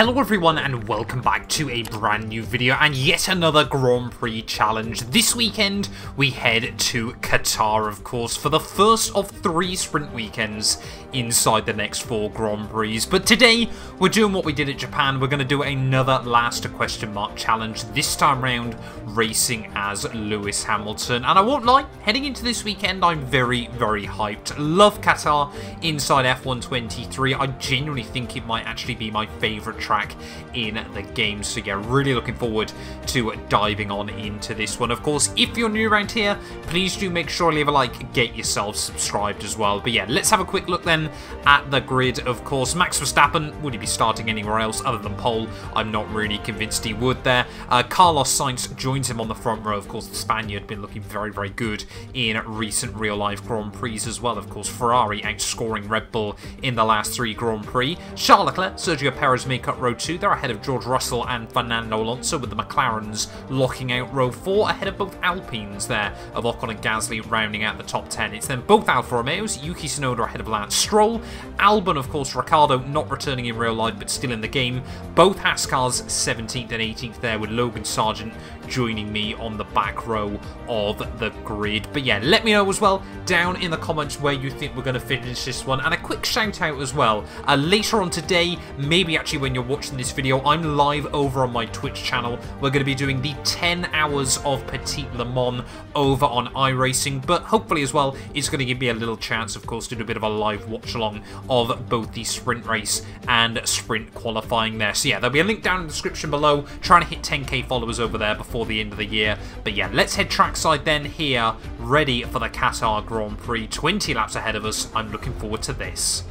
Hello everyone and welcome back to a brand new video and yet another Grand Prix challenge. This weekend we head to Qatar, of course, for the first of three sprint weekends inside the next four Grand Prix. But today we're doing what we did at Japan. We're going to do another last question mark challenge, this time round racing as Lewis Hamilton. And I won't lie, heading into this weekend I'm very hyped. Love Qatar inside F1 23. I genuinely think it might actually be my favourite track in the game, so yeah, really looking forward to diving on into this one. Of course, if you're new around here, please do make sure to leave a like, get yourself subscribed as well. But yeah, let's have a quick look then at the grid. Of course, Max Verstappen, would he be starting anywhere else other than pole? I'm not really convinced he would there. Carlos Sainz joins him on the front row. Of course, the Spaniard been looking very good in recent real life Grand Prix as well. Of course, Ferrari outscoring Red Bull in the last three Grand Prix. Charles Leclerc, Sergio Perez make up row 2. They're ahead of George Russell and Fernando Alonso, with the McLarens locking out row 4, ahead of both Alpines there, of Ocon and Gasly rounding out the top 10. It's then both Alfa Romeos, Yuki Tsunoda ahead of Lance Stroll, Albon, of course, Ricciardo not returning in real life but still in the game, both Haas cars 17th and 18th there, with Logan Sargent joining me on the back row of the grid. But yeah, let me know as well down in the comments where you think we're going to finish this one. And a quick shout out as well, later on today, maybe actually when you're watching this video, I'm live over on my Twitch channel. We're going to be doing the 10 hours of Petit Le Mans over on iRacing, but hopefully as well it's going to give me a little chance, of course, to do a bit of a live watch along of both the sprint race and sprint qualifying there. So yeah, there'll be a link down in the description below, trying to hit 10k followers over there before the end of the year. But yeah, let's head trackside then here, ready for the Qatar Grand Prix. 20 laps ahead of us. I'm looking forward to this.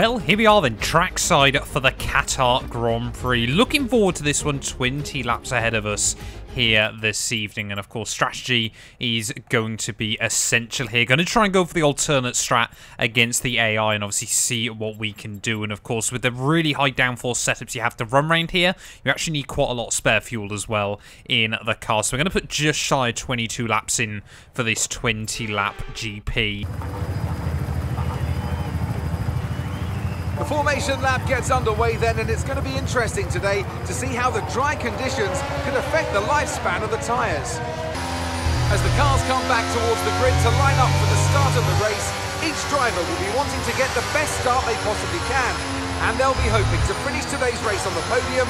Well, here we are then, trackside for the Qatar Grand Prix. Looking forward to this one, 20 laps ahead of us here this evening. And of course, strategy is going to be essential here. Going to try and go for the alternate strat against the AI and obviously see what we can do. And of course, with the really high downforce setups you have to run around here, you actually need quite a lot of spare fuel as well in the car. So we're going to put just shy of 22 laps in for this 20 lap GP. The formation lab gets underway then, and it's going to be interesting today to see how the dry conditions can affect the lifespan of the tyres. As the cars come back towards the grid to line up for the start of the race, each driver will be wanting to get the best start they possibly can, and they'll be hoping to finish today's race on the podium,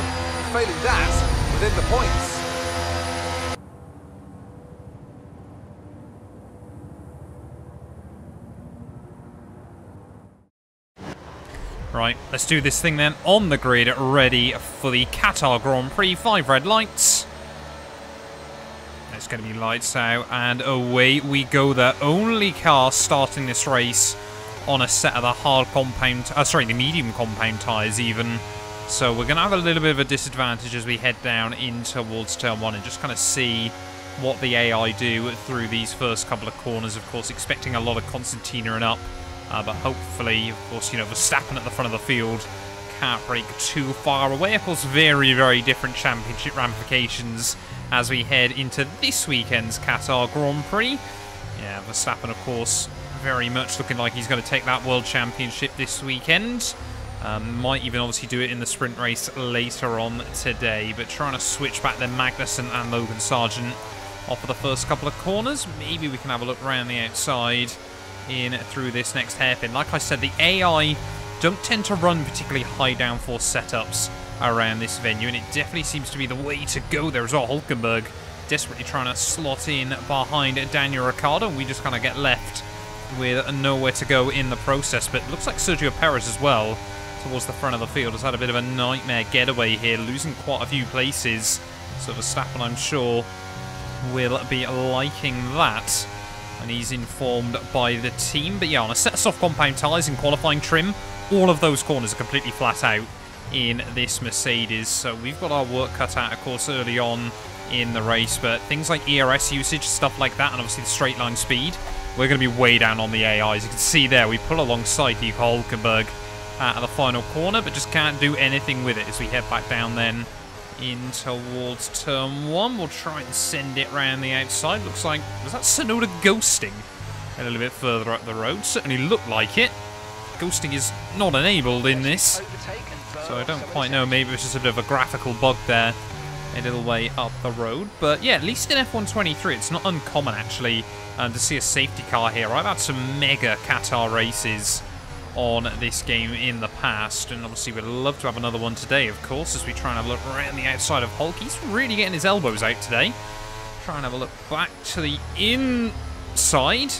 failing that, within the points. Right, let's do this thing then, on the grid, ready for the Qatar Grand Prix. 5 red lights. It's going to be lights out, and away we go. The only car starting this race on a set of the hard compound, sorry, the medium compound tyres even. So we're going to have a little bit of a disadvantage as we head down in towards turn 1 and just kind of see what the AI do through these first couple of corners. Of course, expecting a lot of Constantina and up. But hopefully, of course, you know, Verstappen at the front of the field can't break too far away. Of course, very different championship ramifications as we head into this weekend's Qatar Grand Prix. Yeah, Verstappen, of course, very much looking like he's going to take that world championship this weekend. Might even obviously do it in the sprint race later on today. But trying to switch back then Magnussen and Logan Sargent off of the first couple of corners. Maybe we can have a look around the outside in through this next hairpin. Like I said, the AI don't tend to run particularly high downforce setups around this venue, and it definitely seems to be the way to go. There's all Hülkenberg desperately trying to slot in behind Daniel Ricciardo, and we just kind of get left with nowhere to go in the process. But it looks like Sergio Perez as well, towards the front of the field, has had a bit of a nightmare getaway here, losing quite a few places. So Verstappen, I'm sure, will be liking that. And he's informed by the team. But yeah, on a set of soft compound tyres in qualifying trim, all of those corners are completely flat out in this Mercedes. So we've got our work cut out, of course, early on in the race. But things like DRS usage, stuff like that, and obviously the straight line speed, we're going to be way down on the AI. As you can see there, we pull alongside Nico Hülkenberg out of the final corner, but just can't do anything with it as we head back down then in towards turn 1. We'll try and send it round the outside. Looks like, was that Tsunoda ghosting a little bit further up the road? Certainly looked like it. Ghosting is not enabled in this. So I don't quite know, maybe it was just a bit of a graphical bug there a little way up the road. But yeah, at least in F1 23, it's not uncommon actually to see a safety car here. I've had some mega Qatar races on this game in the past, and obviously we'd love to have another one today, of course, as we try and have a look right on the outside of Hulk. He's really getting his elbows out today. Try and have a look back to the inside,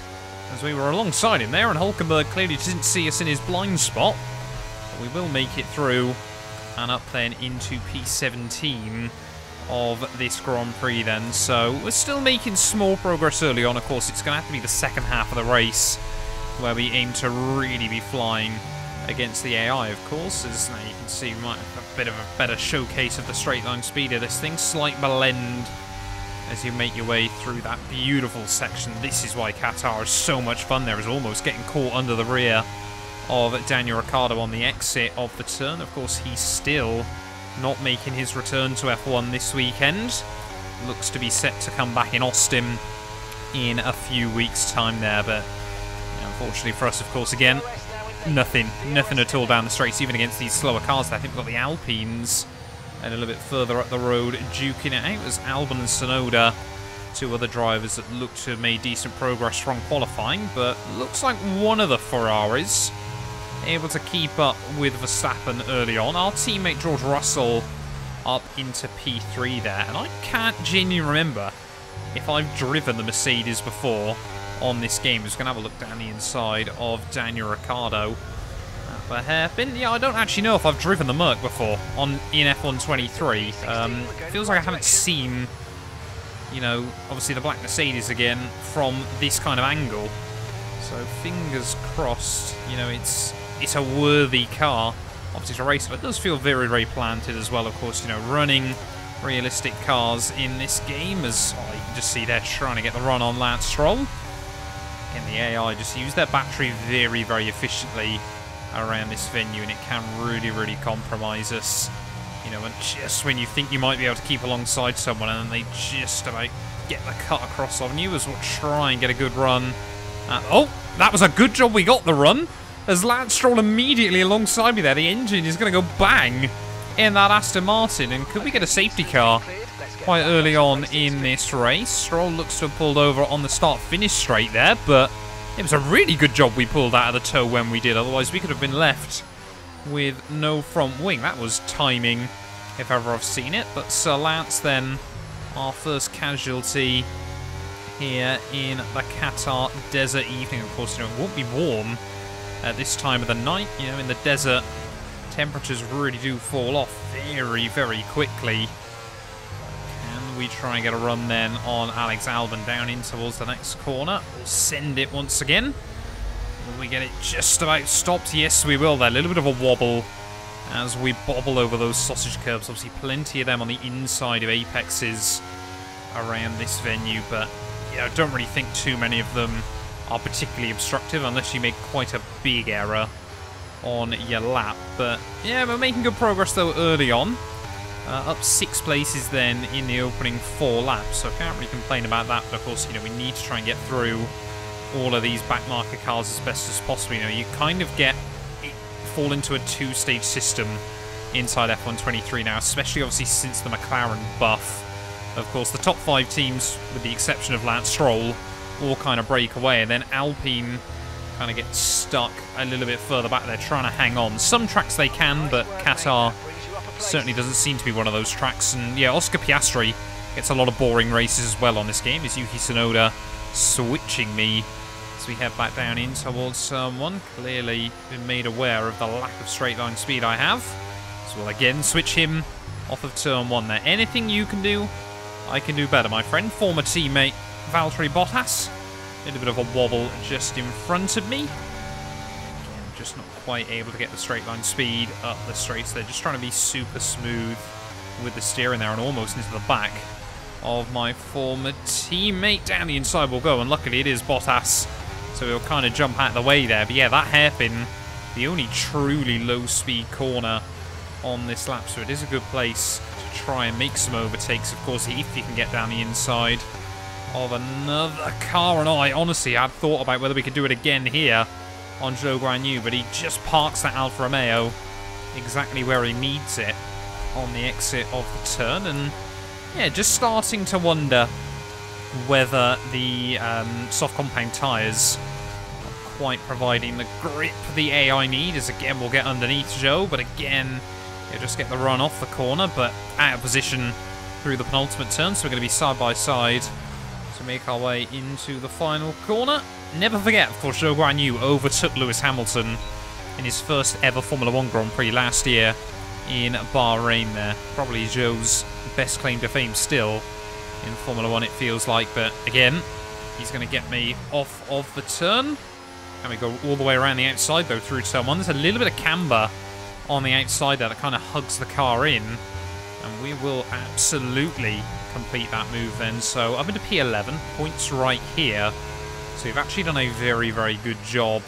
as we were alongside him there, and Hülkenberg clearly didn't see us in his blind spot. But we will make it through and up then into P17 of this Grand Prix then. So we're still making small progress early on. Of course, it's going to have to be the second half of the race where we aim to really be flying against the AI, of course, as now you can see we might have a bit of a better showcase of the straight line speed of this thing. Slight blend as you make your way through that beautiful section. This is why Qatar is so much fun. There is almost getting caught under the rear of Daniel Ricciardo on the exit of the turn. Of course, he's still not making his return to F1 this weekend. Looks to be set to come back in Austin in a few weeks' time there, but unfortunately for us, of course, again, nothing at all down the straights, even against these slower cars. I think we've got the Alpines and a little bit further up the road duking it out. It was Albon and Tsunoda, two other drivers that looked to have made decent progress from qualifying, but looks like one of the Ferraris able to keep up with Verstappen early on. Our teammate George Russell up into P3 there, and I can't genuinely remember if I've driven the Mercedes before on this game. Just going to have a look down the inside of Daniel Ricciardo. A hairpin. Yeah, I don't actually know if I've driven the Merc before in F1 23. Feels like I haven't seen, you know, obviously the black Mercedes again from this kind of angle. So fingers crossed, you know, it's a worthy car. Obviously it's a race, but it does feel very, very planted as well. Of course, you know, running realistic cars in this game, as oh, you can just see they're trying to get the run on Lance Stroll. And the AI just used their battery very, very efficiently around this venue, and it can really, really compromise us. You know, and just when you think you might be able to keep alongside someone, and then they just about get the cut across on you, as we'll try and get a good run. Oh, that was a good job we got the run, as Lance Stroll immediately alongside me there. The engine is going to go bang in that Aston Martin, and could we get a safety car quite early on in this race? Stroll looks to have pulled over on the start-finish straight there, but it was a really good job we pulled out of the tow when we did, otherwise we could have been left with no front wing. That was timing, if ever I've seen it. But Sir Lance then, our first casualty here in the Qatar desert evening. Of course, you know, it won't be warm at this time of the night. You know, in the desert, temperatures really do fall off very, very quickly. We try and get a run then on Alex Albon down in towards the next corner. We'll send it once again. Will we get it just about stopped? Yes, we will there. A little bit of a wobble as we bobble over those sausage curbs. Obviously, plenty of them on the inside of apexes around this venue, but you know, I don't really think too many of them are particularly obstructive unless you make quite a big error on your lap. But yeah, we're making good progress though early on. Up 6 places then in the opening 4 laps, so I can't really complain about that. But of course, you know, we need to try and get through all of these backmarker cars as best as possible. You know, you kind of get fall into a 2-stage system inside F123 now, especially obviously since the McLaren buff. Of course, the top 5 teams, with the exception of Lance Stroll, all kind of break away, and then Alpine kind of get stuck a little bit further back. They're trying to hang on. Some tracks they can, but Qatar certainly doesn't seem to be one of those tracks. And yeah, Oscar Piastri gets a lot of boring races as well on this game. Is Yuki Tsunoda switching me as we head back down in towards someone? Clearly been made aware of the lack of straight line speed I have. So we'll again switch him off of turn 1 there. Anything you can do, I can do better, my friend. Former teammate Valtteri Bottas. A little bit of a wobble just in front of me. Just not quite able to get the straight line speed up the straights. They're just trying to be super smooth with the steering there, and almost into the back of my former teammate. Down the inside we'll go, and luckily it is Bottas, so he'll kind of jump out of the way there. But yeah, that hairpin, the only truly low-speed corner on this lap, so it is a good place to try and make some overtakes. Of course, if you can get down the inside of another car, and I honestly had thought about whether we could do it again here on Zhou Guanyu, but he just parks that Alfa Romeo exactly where he needs it on the exit of the turn. And yeah, just starting to wonder whether the soft compound tyres are quite providing the grip the AI need, as again we'll get underneath Zhou, but again he'll just get the run off the corner, but out of position through the penultimate turn. So we're going to be side by side to make our way into the final corner. Never forget, of course, Zhou Guanyu overtook Lewis Hamilton in his first ever Formula 1 Grand Prix last year in Bahrain there. Probably Zhou's best claim to fame still in Formula 1, it feels like. But again, he's going to get me off of the turn. And we go all the way around the outside, though, through turn one. There's a little bit of camber on the outside there that kind of hugs the car in. And we will absolutely complete that move then. So up into P11, points right here. So we've actually done a very, very good job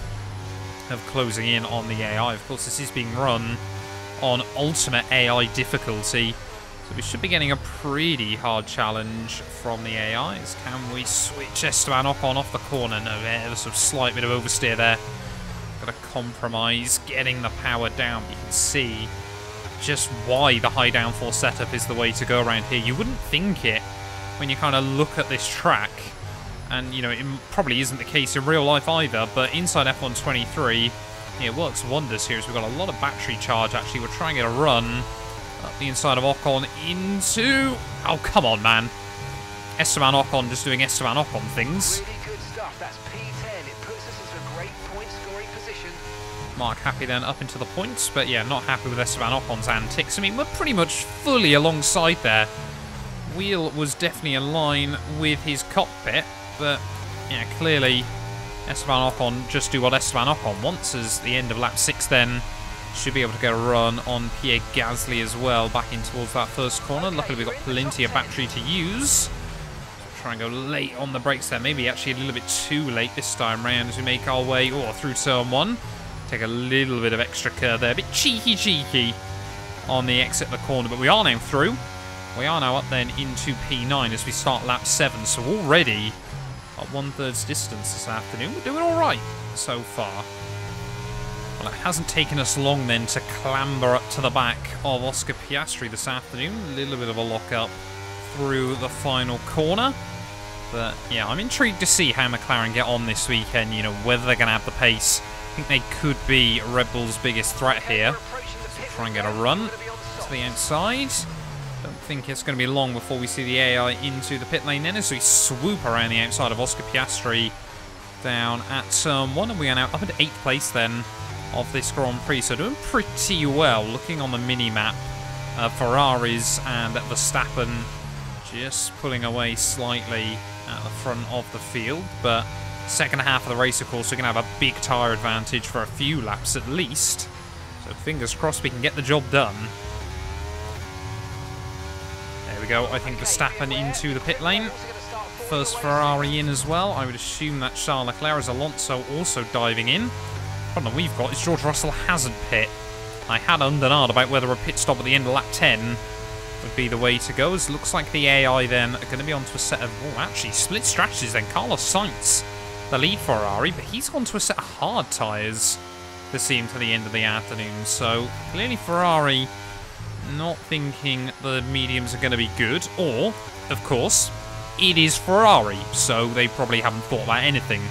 of closing in on the AI. Of course, this is being run on ultimate AI difficulty. So we should be getting a pretty hard challenge from the AIs. Can we switch Esteban Ocon off the corner? No, there's a slight bit of oversteer there. Got a compromise, getting the power down. You can see just why the high downforce setup is the way to go around here. You wouldn't think it when you kind of look at this track. And, you know, it probably isn't the case in real life either, but inside F1 23, it works wonders here, as we've got a lot of battery charge, actually. We're trying to get a run up the inside of Ocon into... Oh, come on, man. Esteban Ocon just doing Esteban Ocon things. Really good stuff. That's P10. It puts us into a great point-scoring position. Mark happy then up into the points, but yeah, not happy with Esteban Ocon's antics. I mean, we're pretty much fully alongside there. Wheel was definitely in line with his cockpit, but yeah, clearly Esteban Ocon just do what Esteban Ocon wants, as the end of lap 6 then should be able to get a run on Pierre Gasly as well, back in towards that first corner. Okay, luckily we've got plenty of battery to use. Try and go late on the brakes there, maybe actually a little bit too late this time round as we make our way through turn 1. Take a little bit of extra curve there, a bit cheeky on the exit of the corner, but we are now through. We are now up then into P9 as we start lap 7, so already at 1/3 distance this afternoon. We're doing all right so far. Well, it hasn't taken us long then to clamber up to the back of Oscar Piastri this afternoon. A little bit of a lock-up through the final corner. But yeah, I'm intrigued to see how McLaren get on this weekend, you know, whether they're going to have the pace. I think they could be Red Bull's biggest threat here. So try and get a run to the outside. Don't think it's going to be long before we see the AI into the pit lane then, as we swoop around the outside of Oscar Piastri down at turn 1, and we are now up into 8th place then of this Grand Prix, so doing pretty well. Looking on the mini-map, Ferraris and Verstappen just pulling away slightly at the front of the field, but second half of the race, of course, we're going to have a big tyre advantage for a few laps at least, so fingers crossed we can get the job done. We go, I think Verstappen into the pit lane. First Ferrari in as well. I would assume that Charles Leclerc is Alonso also diving in. The problem we've got is George Russell hasn't pit. I had undenied about whether a pit stop at the end of lap 10 would be the way to go, as it looks like the AI then are going to be onto a set of, well, actually split strategies then. Carlos Sainz, the lead Ferrari, but he's gone to a set of hard tyres this evening to the end of the afternoon. So clearly Ferrari not thinking the mediums are going to be good, or, of course, it is Ferrari, so they probably haven't thought about anything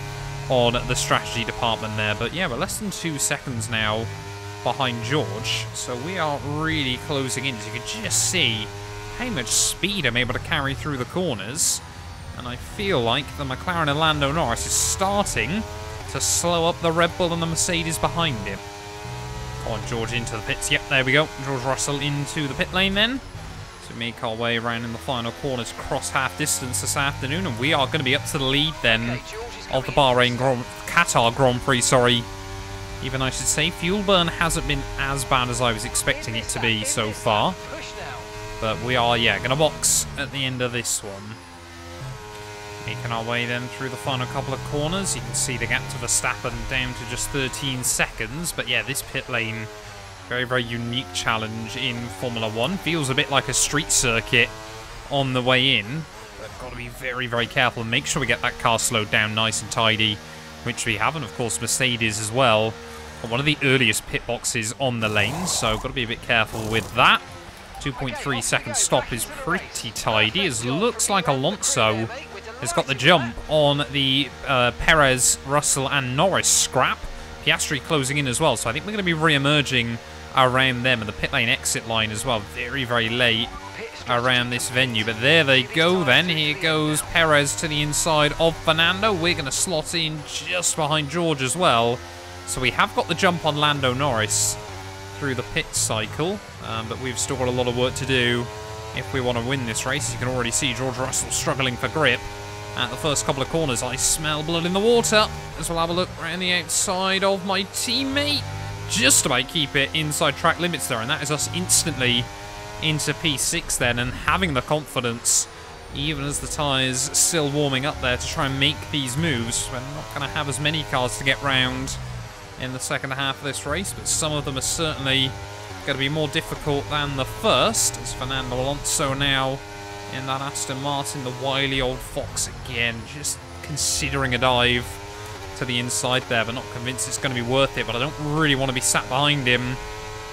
on the strategy department there. But yeah, we're less than 2 seconds now behind George, so we are really closing in. As you can just see how much speed I'm able to carry through the corners, and I feel like the McLaren and Lando Norris is starting to slow up the Red Bull and the Mercedes behind him. Oh, George into the pits. Yep, there we go. George Russell into the pit lane then. So make our way around in the final corner to cross half distance this afternoon, and we are going to be up to the lead then of the Qatar Grand Prix, sorry. Even I should say, fuel burn hasn't been as bad as I was expecting it to be so far. But we are, yeah, going to box at the end of this one. Making our way then through the final couple of corners. You can see the gap to Verstappen down to just 13 seconds. But yeah, this pit lane, very, very unique challenge in Formula 1. Feels a bit like a street circuit on the way in. But got to be very, very careful and make sure we get that car slowed down nice and tidy, which we have. And of course, Mercedes as well one of the earliest pit boxes on the lane, so got to be a bit careful with that. 2.3 second stop is pretty tidy, as looks like Alonso has got the jump on the Perez, Russell and Norris scrap. Piastri closing in as well, so I think we're going to be re-emerging around them, and the pit lane exit line as well, very, very late around this venue. But there they go then. Here goes Perez to the inside of Fernando. We're going to slot in just behind George as well. So we have got the jump on Lando Norris through the pit cycle, but we've still got a lot of work to do if we want to win this race. As you can already see, George Russell struggling for grip at the first couple of corners. I smell blood in the water, as we'll have a look around the outside of my teammate. Just about keep it inside track limits there, and that is us instantly into P6 then, and having the confidence, even as the tyres still warming up there, to try and make these moves. We're not going to have as many cars to get round in the second half of this race, but some of them are certainly going to be more difficult than the first, as Fernando Alonso now in that Aston Martin, the wily old Fox again, just considering a dive to the inside there, but not convinced it's going to be worth it. But I don't really want to be sat behind him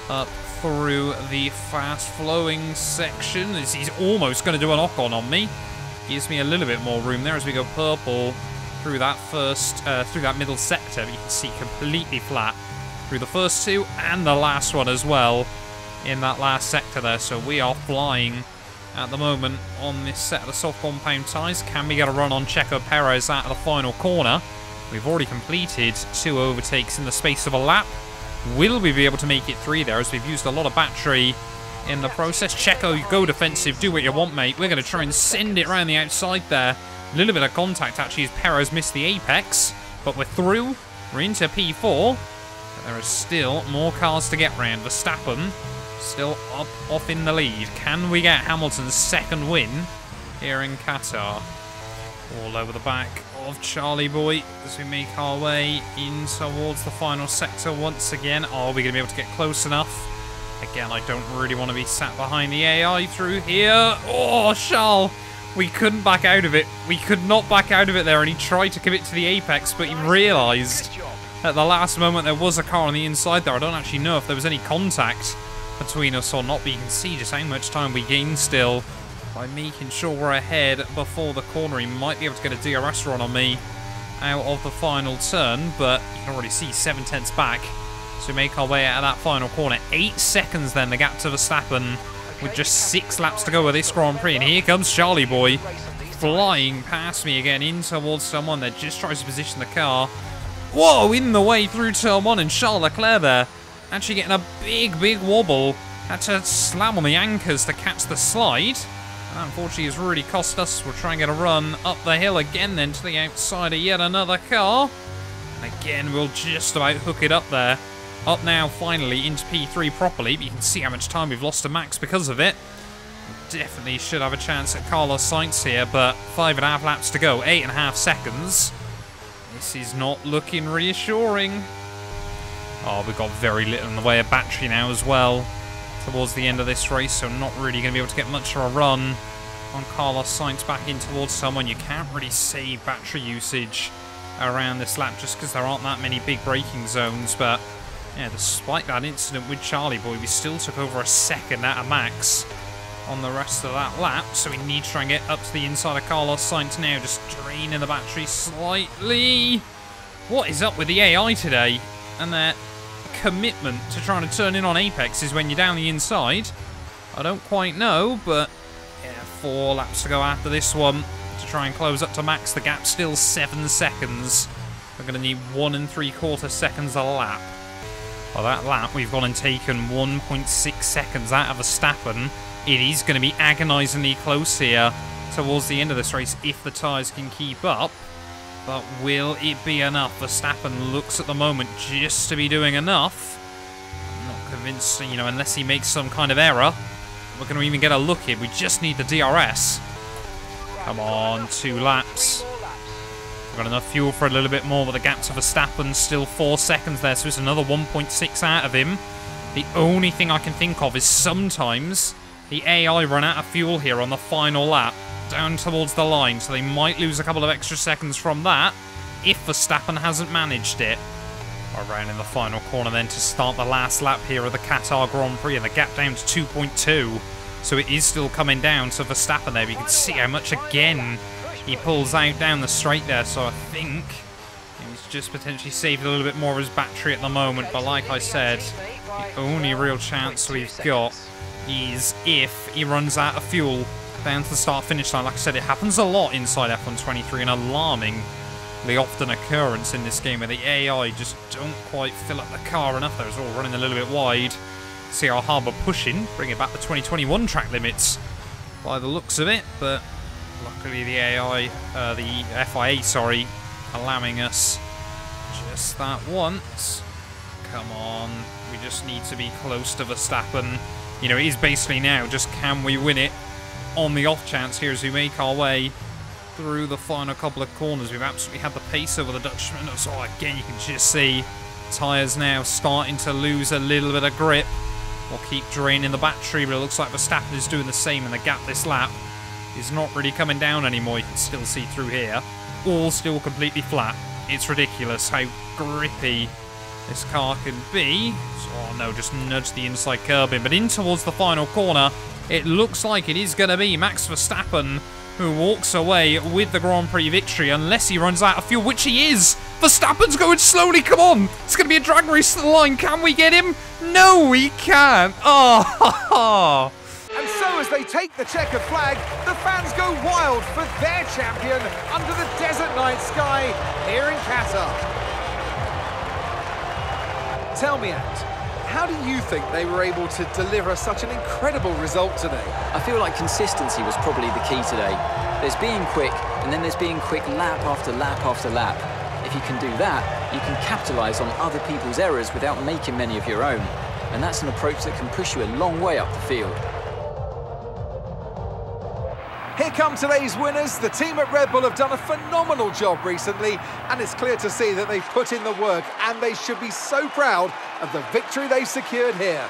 up through the fast-flowing section, as he's almost going to do an Ocon on me. Gives me a little bit more room there as we go purple through that first, through that middle sector. But you can see completely flat through the first two and the last one as well in that last sector there. So we are flying at the moment on this set of the soft compound tyres. Can we get a run on Checo Perez out of the final corner? We've already completed 2 overtakes in the space of a lap. Will we be able to make it 3 there, as we've used a lot of battery in the process? Checo, you go defensive, do what you want, mate. We're going to try and send it around the outside there. A little bit of contact, actually, as Perez missed the apex. But we're through. We're into P4. But there are still more cars to get round. Verstappen still up off in the lead. Can we get Hamilton's second win here in Qatar? All over the back of Charlie Boy as we make our way in towards the final sector once again. Are we going to be able to get close enough? Again, I don't really want to be sat behind the AI through here. Oh, Charles, we couldn't back out of it. We could not back out of it there, and he tried to commit to the apex, but he realised at the last moment there was a car on the inside there. I don't actually know if there was any contact between us or not, but you can see just how much time we gain still by making sure we're ahead before the corner. He might be able to get a DRS run on me out of the final turn, but you can already see 7 tenths back. So we make our way out of that final corner. 8 seconds then, the gap to Verstappen, with just 6 laps to go with this Grand Prix. And here comes Charlie Boy flying past me again in towards someone that just tries to position the car. Whoa, in the way through turn one, and Charles Leclerc there actually getting a big, big wobble. Had to slam on the anchors to catch the slide. That unfortunately has really cost us. We'll try and get a run up the hill again then to the outside of yet another car. And again, we'll just about hook it up there. Up now finally into P3 properly, but you can see how much time we've lost to Max because of it. We definitely should have a chance at Carlos Sainz here, but 5.5 laps to go, 8.5 seconds. This is not looking reassuring. Oh, we've got very little in the way of battery now as well towards the end of this race, so not really going to be able to get much of a run on Carlos Sainz back in towards someone. You can't really save battery usage around this lap just because there aren't that many big braking zones. But yeah, despite that incident with Charlie Boy, we still took over a second out of Max on the rest of that lap, so we need to try and get up to the inside of Carlos Sainz now, just draining the battery slightly. What is up with the AI today and their commitment to trying to turn in on apexes when you're down the inside? I don't quite know, but yeah, 4 laps to go after this one to try and close up to Max. The gap still 7 seconds. We're going to need 1 3/4 seconds a lap. Well, that lap we've gone and taken 1.6 seconds out of Verstappen. It is going to be agonisingly close here towards the end of this race if the tyres can keep up. But will it be enough? Verstappen looks at the moment just to be doing enough. I'm not convinced, you know, unless he makes some kind of error, we're going to even get a look here. We just need the DRS. Come on, 2 laps. We've got enough fuel for a little bit more, but the gap to Verstappen still 4 seconds there, so it's another 1.6 out of him. The only thing I can think of is sometimes the AI run out of fuel here on the final lap, down towards the line, so they might lose a couple of extra seconds from that if Verstappen hasn't managed it. Around in the final corner then to start the last lap here of the Qatar Grand Prix, and the gap down to 2.2, so it is still coming down. So Verstappen there, but you can see how much again he pulls out down the straight there, so I think he's just potentially saved a little bit more of his battery at the moment. But like I said, the only real chance we've got is if he runs out of fuel down to the start-finish line. Like I said, it happens a lot inside F1 23, an alarmingly often occurrence in this game where the AI just don't quite fill up the car enough. Those all running a little bit wide. See our Harbour pushing, bringing back the 2021 track limits by the looks of it, but luckily the AI, the FIA, allowing us just that once. Come on, we just need to be close to Verstappen. You know, it is basically now just can we win it on the off chance here as we make our way through the final couple of corners. We've absolutely had the pace over the Dutchman. So again, you can just see tyres now starting to lose a little bit of grip. We'll keep draining the battery, but it looks like Verstappen is doing the same, and the gap this lap is not really coming down anymore. You can still see through here. All still completely flat. It's ridiculous how grippy this car can be. Oh no, just nudge the inside curb in. But in towards the final corner, it looks like it is going to be Max Verstappen who walks away with the Grand Prix victory, unless he runs out of fuel, which he is. Verstappen's going slowly, come on. It's going to be a drag race to the line. Can we get him? No, we can't. Oh, and so as they take the checkered flag, the fans go wild for their champion under the desert night sky here in Qatar. Tell me, Ant, how do you think they were able to deliver such an incredible result today? I feel like consistency was probably the key today. There's being quick, and then there's being quick lap after lap after lap. If you can do that, you can capitalise on other people's errors without making many of your own. And that's an approach that can push you a long way up the field. Here come today's winners. The team at Red Bull have done a phenomenal job recently, and it's clear to see that they've put in the work, and they should be so proud of the victory they've secured here.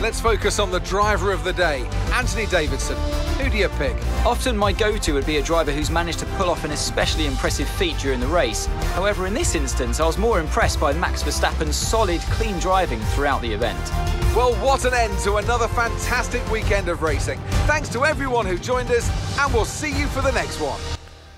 Let's focus on the driver of the day, Anthony Davidson. Who do you pick? Often my go-to would be a driver who's managed to pull off an especially impressive feat during the race. However, in this instance, I was more impressed by Max Verstappen's solid, clean driving throughout the event. Well, what an end to another fantastic weekend of racing. Thanks to everyone who joined us, and we'll see you for the next one.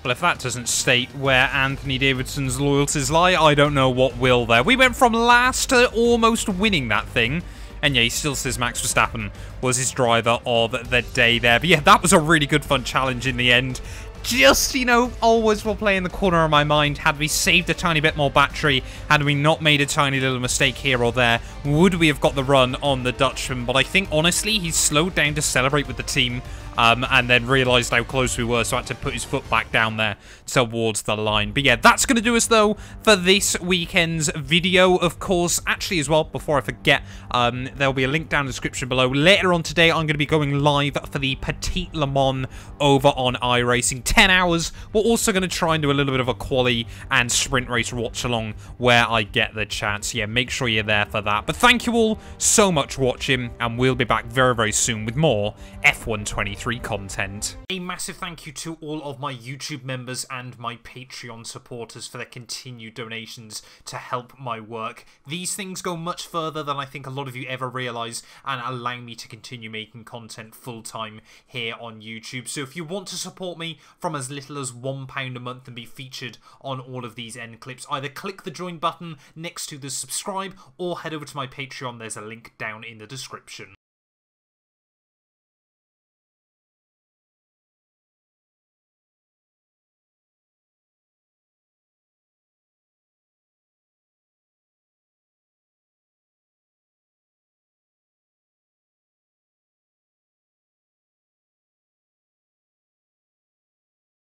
Well, if that doesn't state where Anthony Davidson's loyalties lie, I don't know what will there. We went from last to almost winning that thing. And yeah, he still says Max Verstappen was his driver of the day there. But yeah, that was a really good fun challenge in the end. Just, you know, always will play in the corner of my mind. Had we saved a tiny bit more battery, had we not made a tiny little mistake here or there, would we have got the run on the Dutchman? But I think, honestly, he slowed down to celebrate with the team and then realised how close we were, so I had to put his foot back down there towards the line. But yeah, that's going to do us, though, for this weekend's video, of course. Actually, as well, before I forget, there'll be a link down in the description below. Later on today, I'm going to be going live for the Petit Le Mans over on iRacing. 10 hours. We're also going to try and do a little bit of a quali and sprint race watch along where I get the chance. Yeah, make sure you're there for that. But thank you all so much for watching, and we'll be back very, very soon with more F1 23 content. A massive thank you to all of my YouTube members and my Patreon supporters for their continued donations to help my work. These things go much further than I think a lot of you ever realize and allow me to continue making content full time here on YouTube. So if you want to support me from as little as £1 a month and be featured on all of these end clips, either click the join button next to the subscribe or head over to my Patreon. There's a link down in the description.